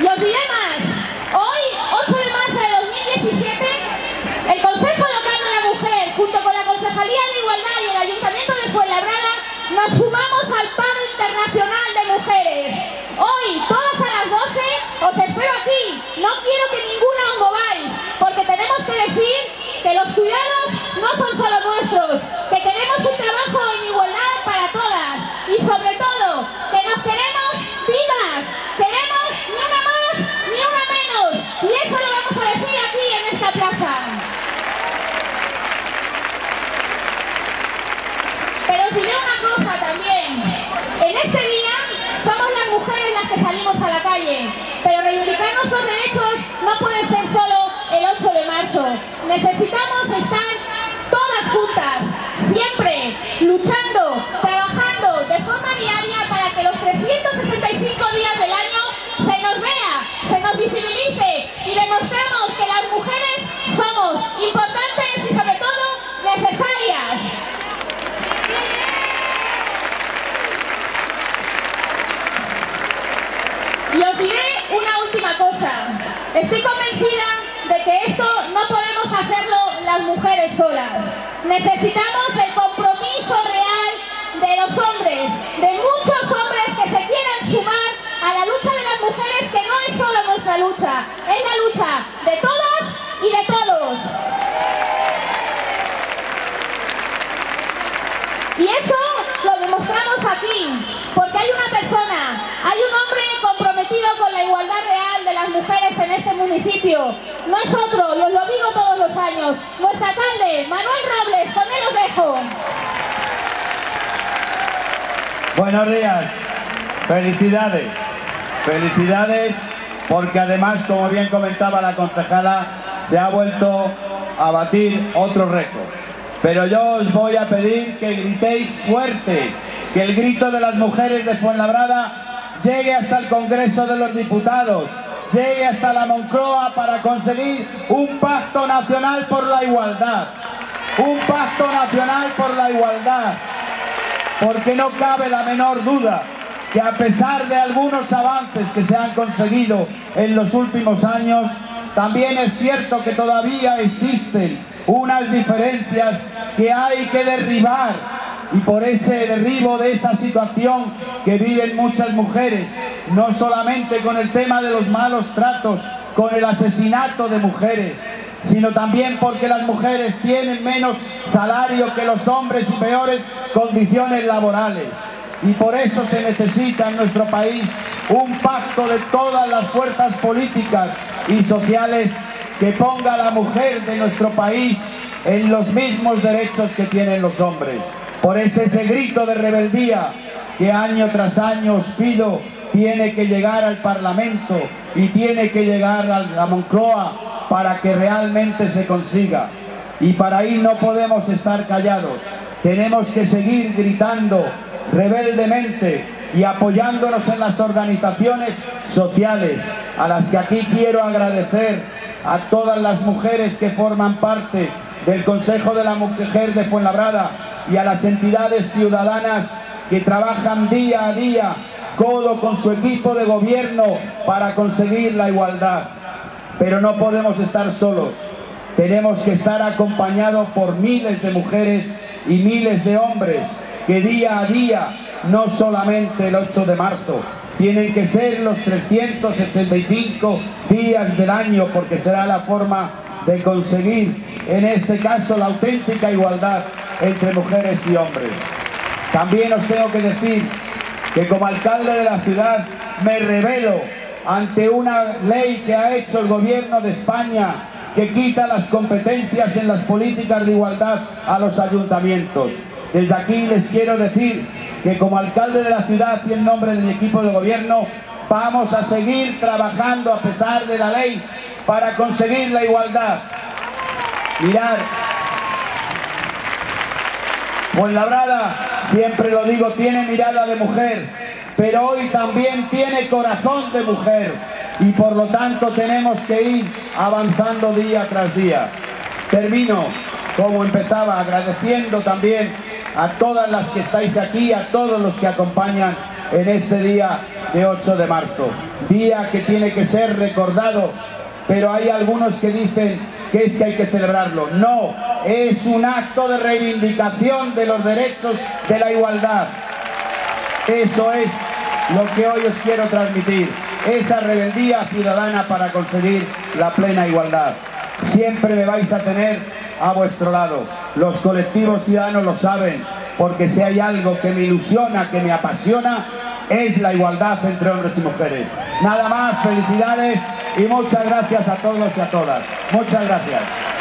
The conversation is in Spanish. Los dilemas. Hoy, 8 de marzo de 2017, el Consejo Local de la Mujer, junto con la Concejalía de Igualdad y el Ayuntamiento de Fuenlabrada, nos sumamos al paro internacional de mujeres. Hoy, todas a las 12, os espero aquí. No quiero que ninguna os mováis, porque tenemos que decir que los cuidados no son solo nuestros, que queremos un trabajo en igualdad para todas y sobre todo que nos queremos vivas, queremos ni una más ni una menos, y eso lo vamos a decir aquí en esta plaza. Pero os diré una cosa también, en ese día somos las mujeres las que salimos a la calle, pero reivindicar nuestros derechos no puede ser solo el 8 de marzo, necesitamos estar todas juntas, siempre, luchando, trabajando de forma diaria para que los 365 días del año se nos vea, se nos visibilice y demostremos que las mujeres somos importantes y sobre todo necesarias. Y os diré una última cosa, estoy convencida de que esto no podemos hacerlo las mujeres solas. Necesitamos el compromiso real de los hombres, de muchos hombres que se quieran sumar a la lucha de las mujeres, que no es solo nuestra lucha, es la lucha de todas y de todos. Y eso lo demostramos aquí, porque hay una persona, hay un hombre comprometido con la igualdad real de las mujeres en este municipio. No es otro, y os lo digo todos los años, nuestro alcalde, Manuel Robles, con él os dejo. Buenos días, felicidades, felicidades, porque además, como bien comentaba la concejala, se ha vuelto a batir otro récord. Pero yo os voy a pedir que gritéis fuerte, que el grito de las mujeres de Fuenlabrada llegue hasta el Congreso de los Diputados, llegue hasta la Moncloa para conseguir un pacto nacional por la igualdad. Un pacto nacional por la igualdad. Porque no cabe la menor duda que a pesar de algunos avances que se han conseguido en los últimos años, también es cierto que todavía existen unas diferencias que hay que derribar. Y por ese derribo de esa situación que viven muchas mujeres, no solamente con el tema de los malos tratos, con el asesinato de mujeres, sino también porque las mujeres tienen menos salario que los hombres y peores condiciones laborales. Y por eso se necesita en nuestro país un pacto de todas las fuerzas políticas y sociales que ponga a la mujer de nuestro país en los mismos derechos que tienen los hombres. Por ese grito de rebeldía que año tras año os pido, tiene que llegar al Parlamento y tiene que llegar a la Moncloa para que realmente se consiga. Y para ahí no podemos estar callados, tenemos que seguir gritando rebeldemente y apoyándonos en las organizaciones sociales, a las que aquí quiero agradecer a todas las mujeres que forman parte del Consejo de la Mujer de Fuenlabrada, y a las entidades ciudadanas que trabajan día a día, codo con su equipo de gobierno, para conseguir la igualdad. Pero no podemos estar solos, tenemos que estar acompañados por miles de mujeres y miles de hombres que día a día, no solamente el 8 de marzo, tienen que ser los 365 días del año, porque será la forma de conseguir, en este caso, la auténtica igualdad entre mujeres y hombres. También os tengo que decir que como alcalde de la ciudad me rebelo ante una ley que ha hecho el gobierno de España, que quita las competencias en las políticas de igualdad a los ayuntamientos. Desde aquí les quiero decir que como alcalde de la ciudad y en nombre de mi equipo de gobierno vamos a seguir trabajando a pesar de la ley para conseguir la igualdad. Mirad, Fuenlabrada, siempre lo digo, tiene mirada de mujer, pero hoy también tiene corazón de mujer, y por lo tanto tenemos que ir avanzando día tras día. Termino, como empezaba, agradeciendo también a todas las que estáis aquí, a todos los que acompañan en este día de 8 de marzo, día que tiene que ser recordado, pero hay algunos que dicen que es que hay que celebrarlo. No, es un acto de reivindicación de los derechos de la igualdad. Eso es lo que hoy os quiero transmitir, esa rebeldía ciudadana para conseguir la plena igualdad. Siempre me vais a tener a vuestro lado, los colectivos ciudadanos lo saben, porque si hay algo que me ilusiona, que me apasiona, es la igualdad entre hombres y mujeres. Nada más, felicidades y muchas gracias a todos y a todas. Muchas gracias.